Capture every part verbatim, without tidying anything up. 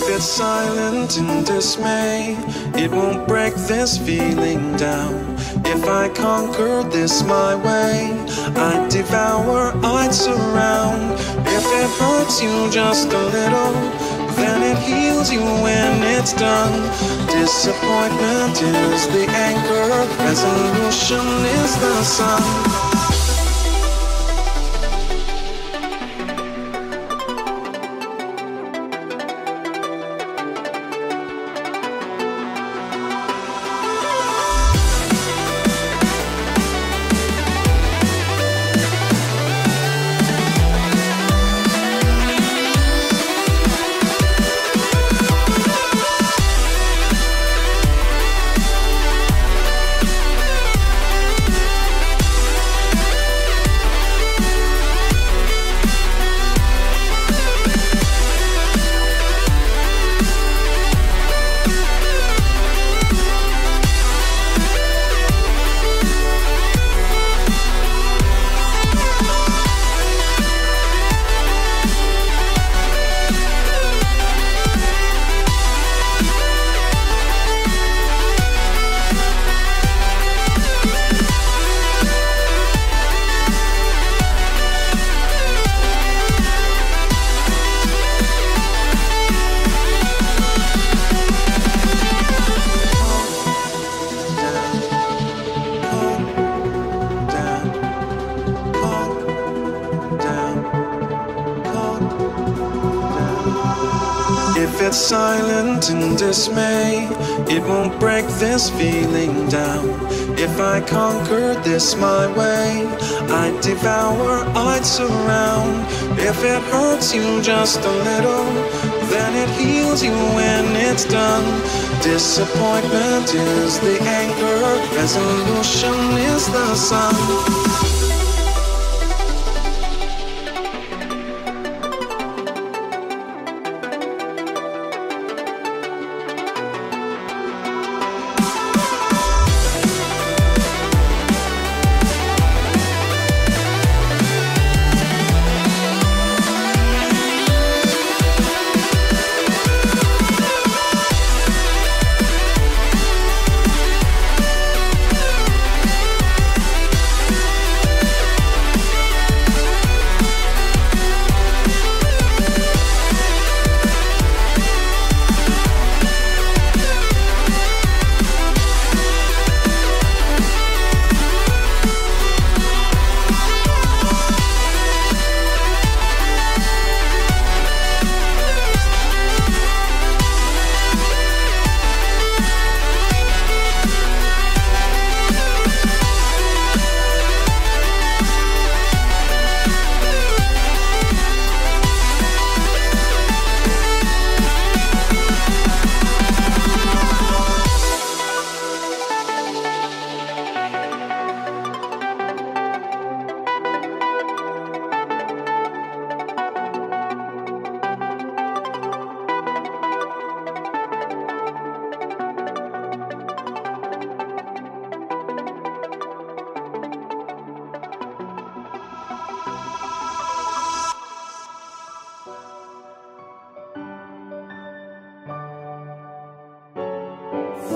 life is silent in dismay. It won't break this feeling down. If I conquer this my way, I'd devour, I'd surround. If it hurts you just a little, then it heals you when it's done. Disappointment is the anchor, resolution is the sun. It's silent in dismay. It won't break this feeling down. If I conquered this my way, I'd devour, I'd surround. If it hurts you just a little, then it heals you when it's done. Disappointment is the anchor, resolution is the sun.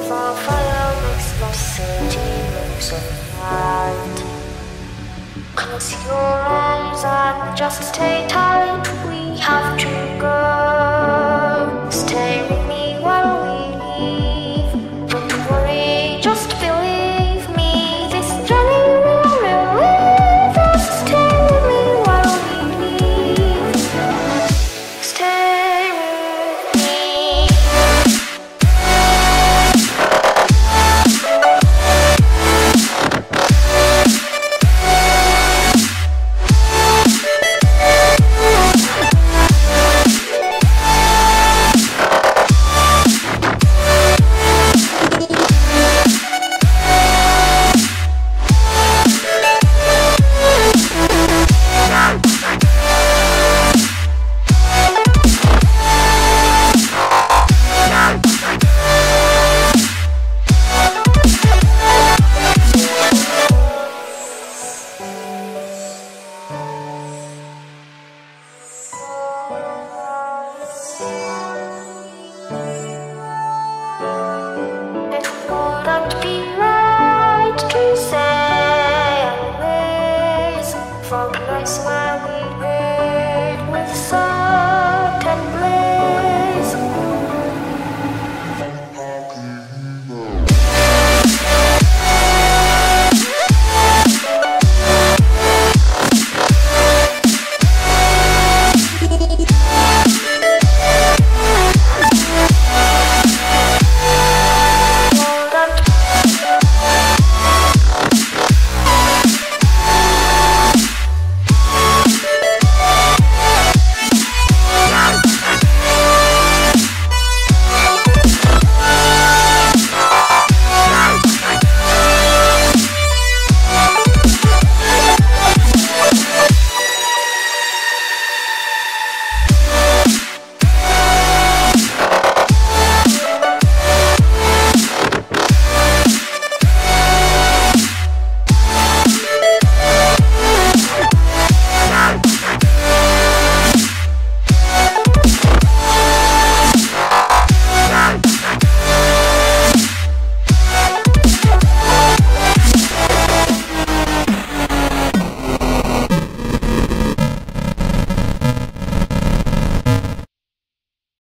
Far, fire explosive dreams of light. Close your arms and just stay tight. We have to go. Stay with me while we leave. Don't worry, just believe me. This journey will relieve us. Stay with me while we leave. Stay. Oh,